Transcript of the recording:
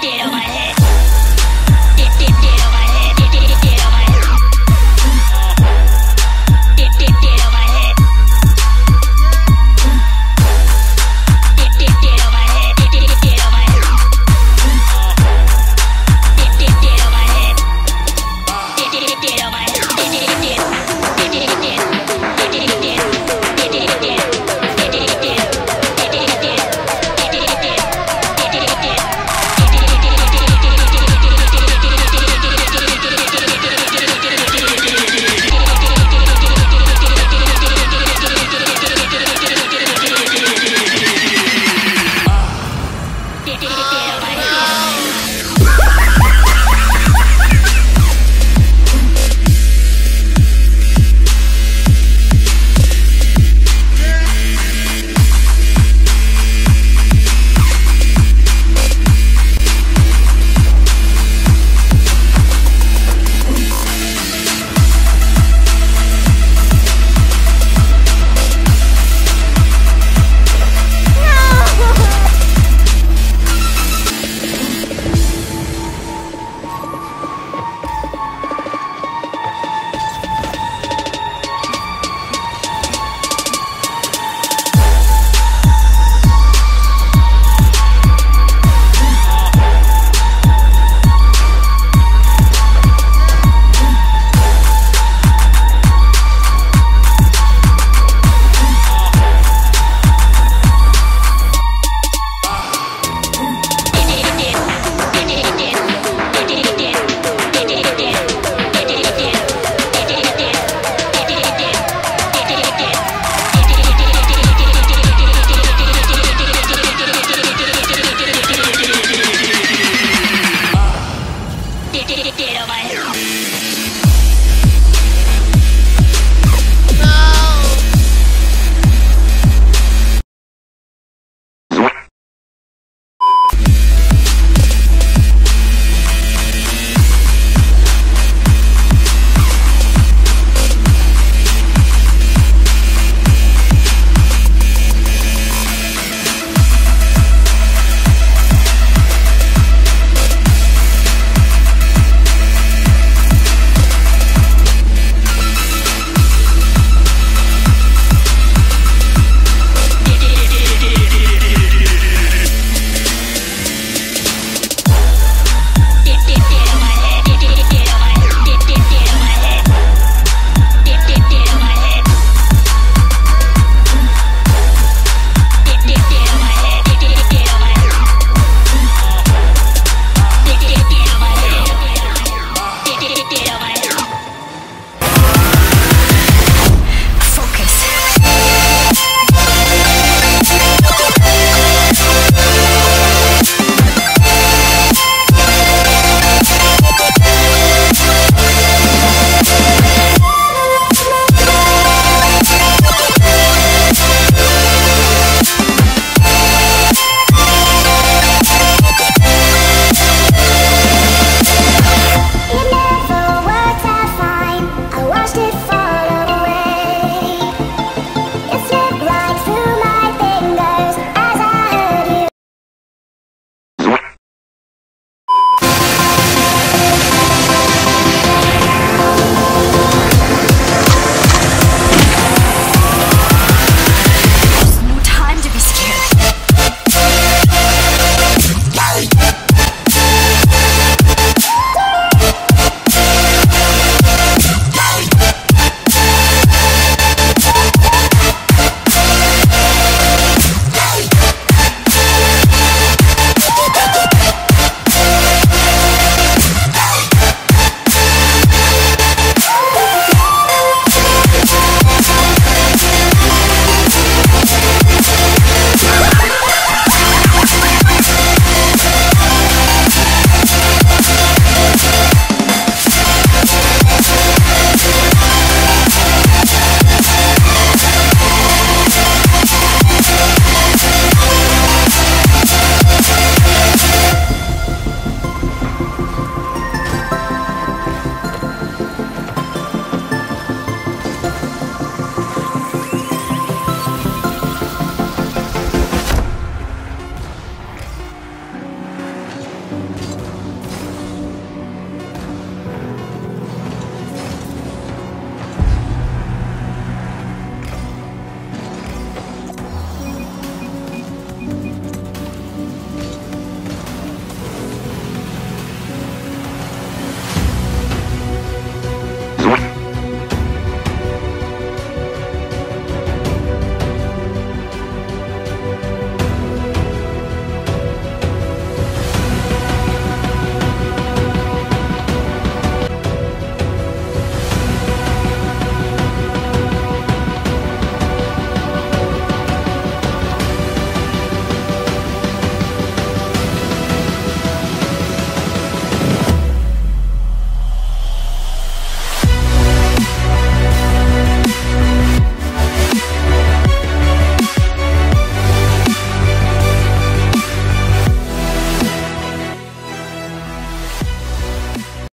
Get on my head.